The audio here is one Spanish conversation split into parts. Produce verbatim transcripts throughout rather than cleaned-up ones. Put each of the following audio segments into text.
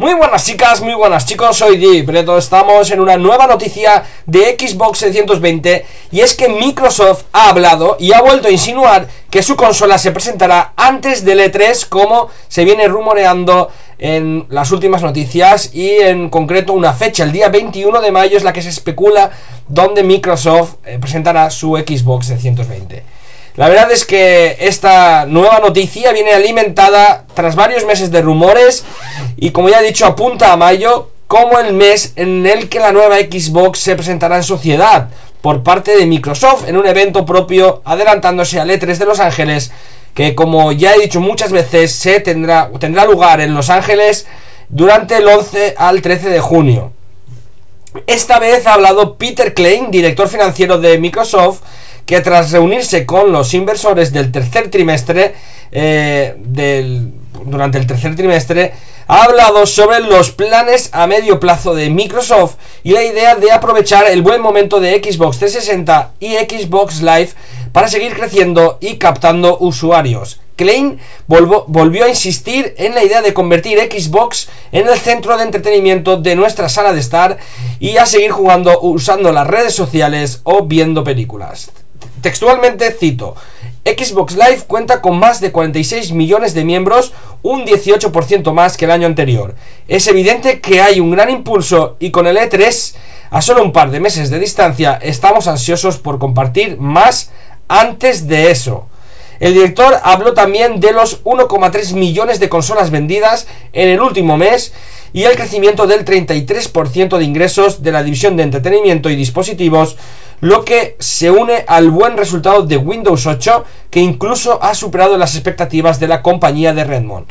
Muy buenas chicas, muy buenas chicos, soy Djprieto. Estamos en una nueva noticia de Xbox seiscientos veinte y es que Microsoft ha hablado y ha vuelto a insinuar que su consola se presentará antes del E tres, como se viene rumoreando en las últimas noticias, y en concreto una fecha, el día veintiuno de mayo es la que se especula, donde Microsoft presentará su Xbox seiscientos veinte. La verdad es que esta nueva noticia viene alimentada tras varios meses de rumores y, como ya he dicho, apunta a mayo como el mes en el que la nueva Xbox se presentará en sociedad por parte de Microsoft en un evento propio, adelantándose al E tres de Los Ángeles, que, como ya he dicho muchas veces, se tendrá, tendrá lugar en Los Ángeles durante el once al trece de junio. Esta vez ha hablado Peter Klein, director financiero de Microsoft, que tras reunirse con los inversores del tercer trimestre, eh, del, durante el tercer trimestre, ha hablado sobre los planes a medio plazo de Microsoft y la idea de aprovechar el buen momento de Xbox trescientos sesenta y Xbox Live para seguir creciendo y captando usuarios. Klein volvo, volvió a insistir en la idea de convertir Xbox en el centro de entretenimiento de nuestra sala de estar y a seguir jugando usando las redes sociales o viendo películas. Textualmente cito: Xbox Live cuenta con más de cuarenta y seis millones de miembros, un dieciocho por ciento más que el año anterior. Es evidente que hay un gran impulso y con el E tres, a solo un par de meses de distancia, estamos ansiosos por compartir más antes de eso. El director habló también de los uno coma tres millones de consolas vendidas en el último mes y el crecimiento del treinta y tres por ciento de ingresos de la división de entretenimiento y dispositivos, lo que se une al buen resultado de Windows ocho, que incluso ha superado las expectativas de la compañía de Redmond.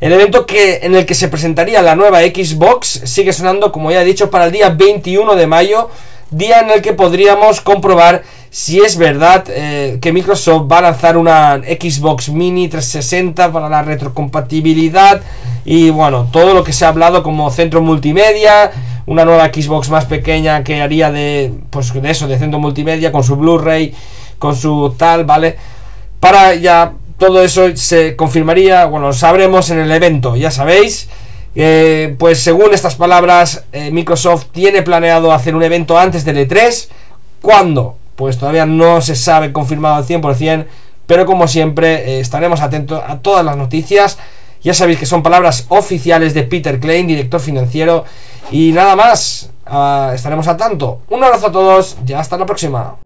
El evento que, en el que se presentaría la nueva Xbox sigue sonando, como ya he dicho, para el día veintiuno de mayo, día en el que podríamos comprobar si es verdad eh, que Microsoft va a lanzar una Xbox Mini trescientos sesenta para la retrocompatibilidad y, bueno, todo lo que se ha hablado como centro multimedia, una nueva Xbox más pequeña que haría de, pues, de eso, de centro multimedia, con su Blu-ray, con su tal, ¿vale? Para ya todo eso se confirmaría, bueno, sabremos en el evento, ya sabéis. Eh, pues según estas palabras, eh, Microsoft tiene planeado hacer un evento antes del E tres. ¿Cuándo? Pues todavía no se sabe confirmado al cien por cien, pero como siempre eh, estaremos atentos a todas las noticias. Ya sabéis que son palabras oficiales de Peter Klein, director financiero, y nada más, uh, estaremos al tanto. Un abrazo a todos y hasta la próxima.